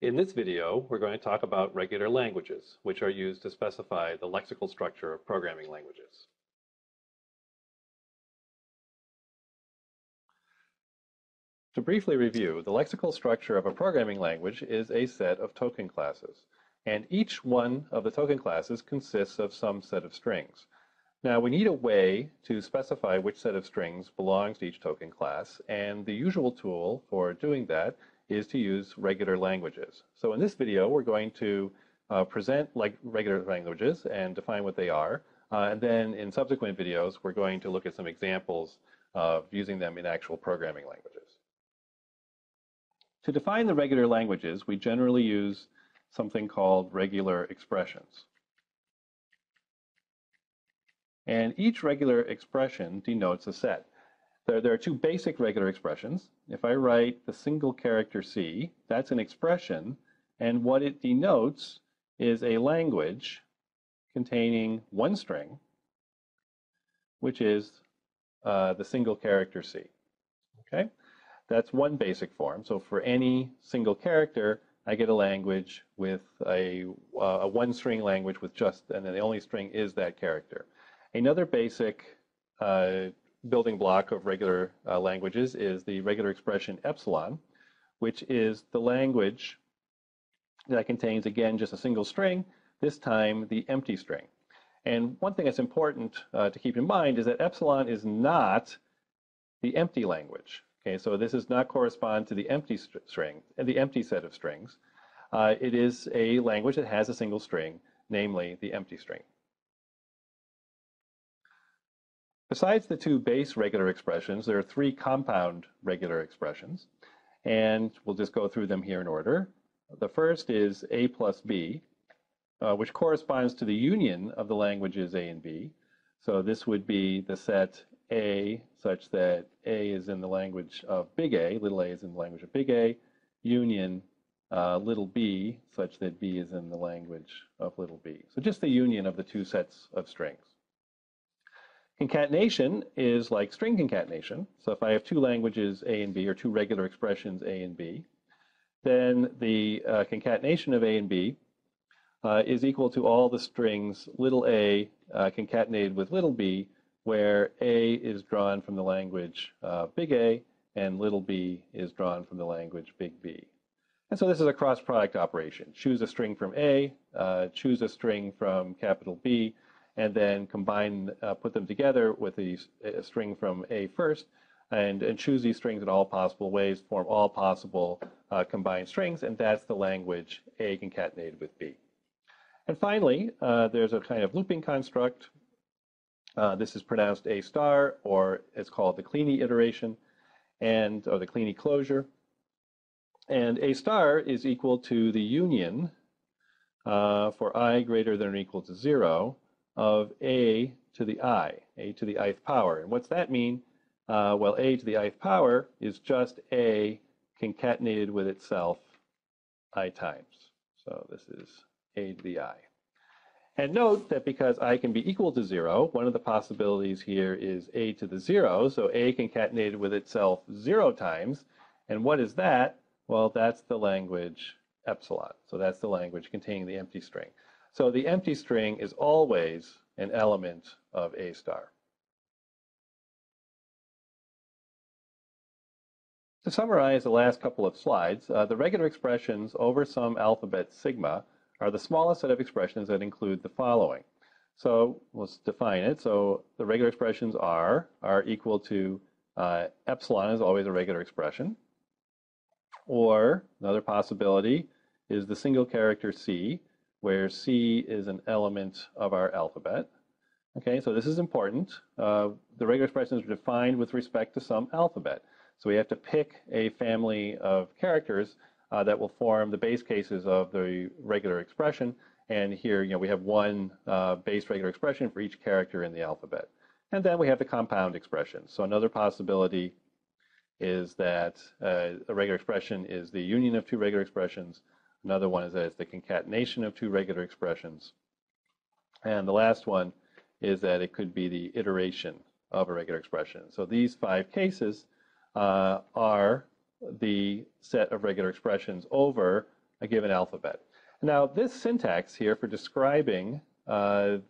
In this video, we're going to talk about regular languages, which are used to specify the lexical structure of programming languages. To briefly review, the lexical structure of a programming language is a set of token classes, and each one of the token classes consists of some set of strings. Now, we need a way to specify which set of strings belongs to each token class, and the usual tool for doing that is to use regular languages. So in this video, we're going to present regular languages and define what they are. And then in subsequent videos, we're going to look at some examples of using them in actual programming languages. To define the regular languages, we generally use something called regular expressions. And each regular expression denotes a set. There are two basic regular expressions. If I write the single character C, that's an expression, and what it denotes is a language containing one string, which is the single character C. Okay? That's one basic form. So for any single character, I get a language with a one-string language with just, and then the only string is that character. Another basic building block of regular languages is the regular expression epsilon, which is the language that contains, again, just a single string, this time the empty string. And one thing that's important to keep in mind is that epsilon is not the empty language. Okay, so this does not correspond to the empty string, the empty set of strings. It is a language that has a single string, namely the empty string. Besides the two base regular expressions, there are three compound regular expressions, and we'll just go through them here in order. The first is A plus B, which corresponds to the union of the languages A and B. So this would be the set A such that A is in the language of big A, little a is in the language of big A, union little b such that B is in the language of little b. So just the union of the two sets of strings. Concatenation is like string concatenation. So if I have two languages A and B, or two regular expressions A and B, then the concatenation of A and B is equal to all the strings little a concatenated with little b, where A is drawn from the language big A and little b is drawn from the language big B. And so this is a cross product operation. Choose a string from A, choose a string from capital B, and then combine, put them together with a string from A first, and choose these strings in all possible ways, form all possible combined strings, and that's the language A concatenated with B. And finally, there's a kind of looping construct. This is pronounced A star, or it's called the Kleene iteration, or the Kleene closure. And A star is equal to the union for I greater than or equal to 0, of a to the i-th power. And what's that mean? Well, a to the i-th power is just a concatenated with itself I times. So this is a to the i. And note that because I can be equal to 0, one of the possibilities here is a to the 0, so a concatenated with itself 0 times. And what is that? Well, that's the language epsilon. So that's the language containing the empty string. So the empty string is always an element of A star. To summarize the last couple of slides, the regular expressions over some alphabet sigma are the smallest set of expressions that include the following. So let's define it. So the regular expressions are equal to epsilon is always a regular expression. Or another possibility is the single character C, where C is an element of our alphabet. Okay, so this is important. The regular expressions are defined with respect to some alphabet. So we have to pick a family of characters that will form the base cases of the regular expression. And here, you know, we have one base regular expression for each character in the alphabet. And then we have the compound expressions. So another possibility is that a regular expression is the union of two regular expressions. Another one is that it's the concatenation of two regular expressions. And the last one is that it could be the iteration of a regular expression. So these five cases are the set of regular expressions over a given alphabet. Now, this syntax here for describing the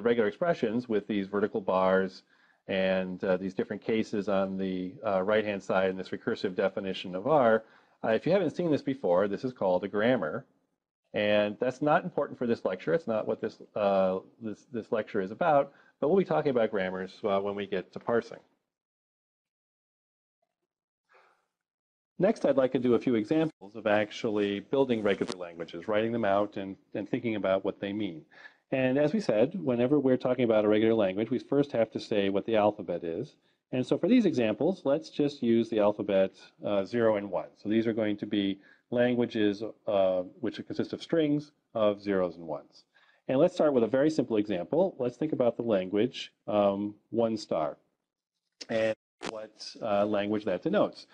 regular expressions with these vertical bars and these different cases on the right-hand side in this recursive definition of R, if you haven't seen this before, this is called a grammar. And that's not important for this lecture. It's not what this, this lecture is about, but we'll be talking about grammars when we get to parsing. Next, I'd like to do a few examples of actually building regular languages, writing them out and thinking about what they mean. And as we said, whenever we're talking about a regular language, we first have to say what the alphabet is. And so for these examples, let's just use the alphabet 0 and 1. So these are going to be languages which consist of strings of 0s and 1s. And let's start with a very simple example. Let's think about the language 1*, and what language that denotes.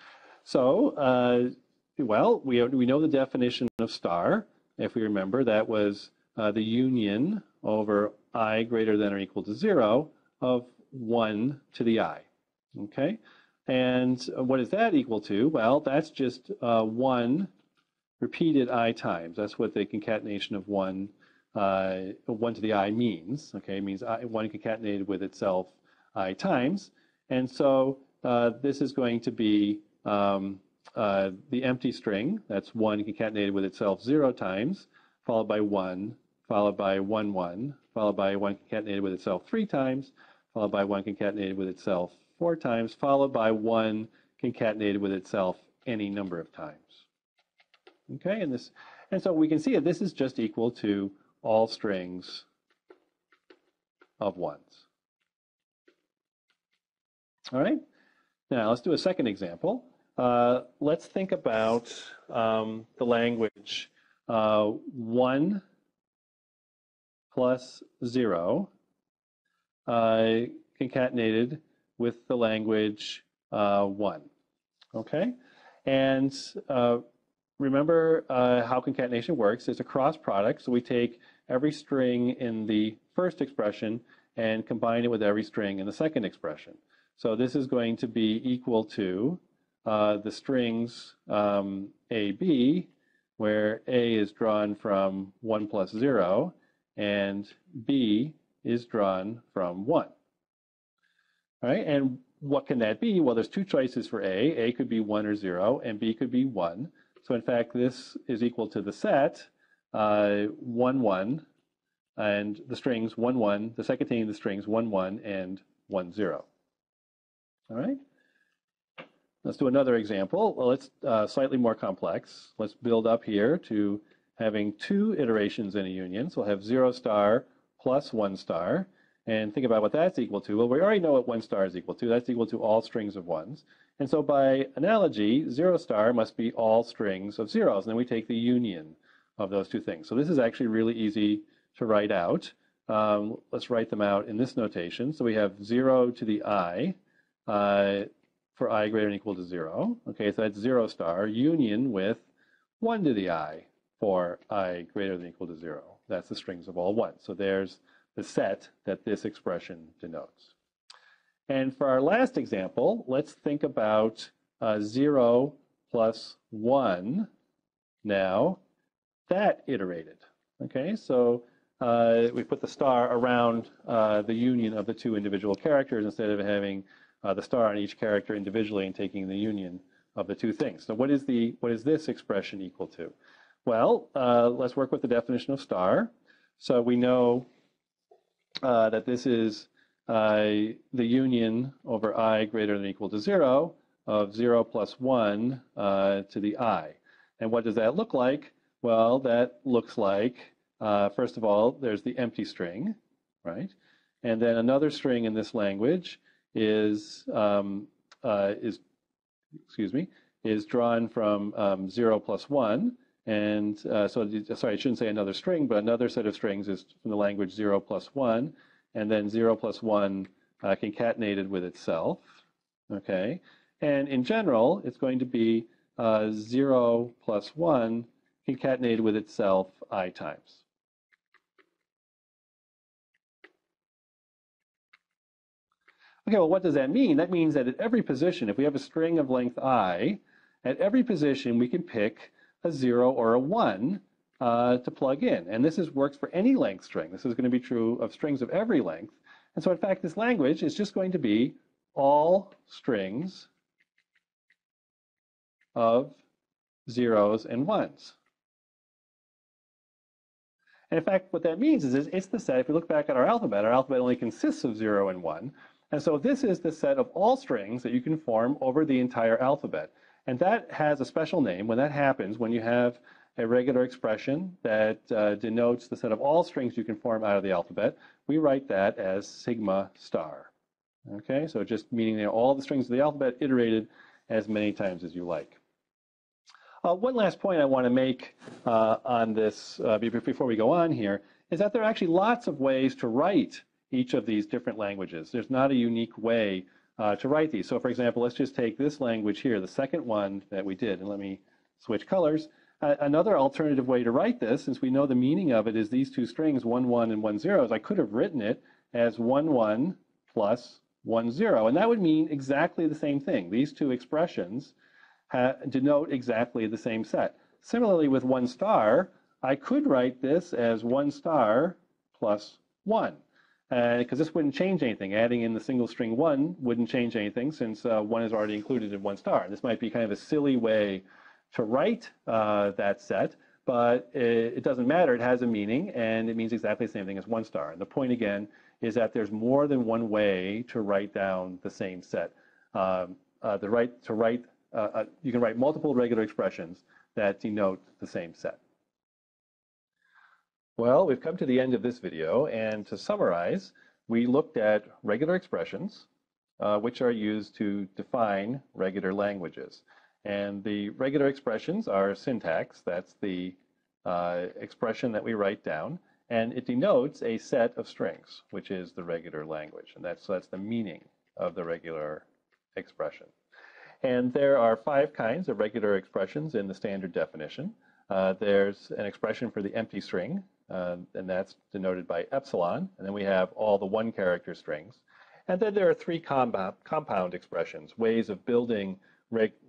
So, well, we know the definition of star. If we remember, that was the union over I greater than or equal to 0 of 1 to the I. Okay? And what is that equal to? Well, that's just 1 repeated I times. That's what the concatenation of 1 to the I means. Okay, it means I, 1 concatenated with itself I times. And so this is going to be the empty string. That's 1 concatenated with itself 0 times, followed by 1, followed by 1, 1, followed by 1 concatenated with itself 3 times, followed by 1 concatenated with itself 4 times, followed by 1 concatenated with itself any number of times. Okay, and this, and so we can see that this is just equal to all strings of 1s. All right, now let's do a second example. Let's think about the language 1 + 0 concatenated with the language 1. Okay? And remember how concatenation works. It's a cross product. So we take every string in the first expression and combine it with every string in the second expression. So this is going to be equal to the strings A, B, where A is drawn from 1 + 0 and B is drawn from 1. All right, and what can that be? Well, there's two choices for A. A could be 1 or 0, and B could be 1. So in fact, this is equal to the set 1, 1, and the strings 1, 1, the set containing the strings 1, 1, and 1, 0. All right, let's do another example. Well, it's slightly more complex. Let's build up here to having two iterations in a union. So we'll have 0* + 1*. And think about what that's equal to. Well, we already know what 1* is equal to. That's equal to all strings of 1s. And so by analogy, 0* must be all strings of 0s. And then we take the union of those two things. So this is actually really easy to write out. Let's write them out in this notation. So we have 0 to the i for I greater than or equal to 0. Okay, so that's 0* union with 1 to the i for I greater than or equal to 0. That's the strings of all 1s. So there's the set that this expression denotes. And for our last example, let's think about 0 + 1 now, that iterated. Okay, so we put the star around the union of the two individual characters instead of having the star on each character individually and taking the union of the two things. So what is, what is this expression equal to? Well, let's work with the definition of star. So we know that this is the union over I greater than or equal to 0 of 0 + 1 to the I. And what does that look like? Well, that looks like, first of all, there's the empty string, right? And then another string in this language is drawn from 0 + 1. And sorry, I shouldn't say another string, but another set of strings is from the language 0 + 1, and then 0 + 1 concatenated with itself. Okay, and in general, it's going to be 0 + 1 concatenated with itself I times. Okay, well, what does that mean? That means that at every position, if we have a string of length I, at every position we can pick a 0 or a 1 to plug in. And this works for any length string. This is going to be true of strings of every length. And so in fact, this language is just going to be all strings of zeros and ones. And in fact, what that means is it's the set, if we look back at our alphabet only consists of 0 and 1. And so this is the set of all strings that you can form over the entire alphabet. And that has a special name when that happens, when you have a regular expression that denotes the set of all strings you can form out of the alphabet. We write that as sigma star. Okay, so just meaning they're all the strings of the alphabet iterated as many times as you like. One last point I want to make on this before we go on here is that there are actually lots of ways to write each of these different languages. There's not a unique way to write these. So for example, let's just take this language here, the second one that we did, and let me switch colors. Another alternative way to write this, since we know the meaning of it is these two strings, 1, 1 and 1, 0, is I could have written it as 1, 1 plus 1, 0, and that would mean exactly the same thing. These two expressions denote exactly the same set. Similarly, with 1 star, I could write this as 1 star plus 1, because this wouldn't change anything. Adding in the single string 1 wouldn't change anything, since 1 is already included in 1 star. This might be kind of a silly way to write that set, but it doesn't matter. It has a meaning, and it means exactly the same thing as 1 star. And the point, again, is that there's more than one way to write down the same set. You can write multiple regular expressions that denote the same set. Well, we've come to the end of this video, and to summarize, we looked at regular expressions, which are used to define regular languages. And the regular expressions are syntax. That's the expression that we write down, and it denotes a set of strings, which is the regular language, and that's the meaning of the regular expression. And there are 5 kinds of regular expressions in the standard definition. There's an expression for the empty string, and that's denoted by epsilon. And then we have all the 1-character strings. And then there are 3 compound expressions, ways of building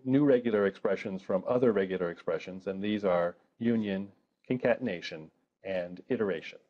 new regular expressions from other regular expressions. And these are union, concatenation, and iteration.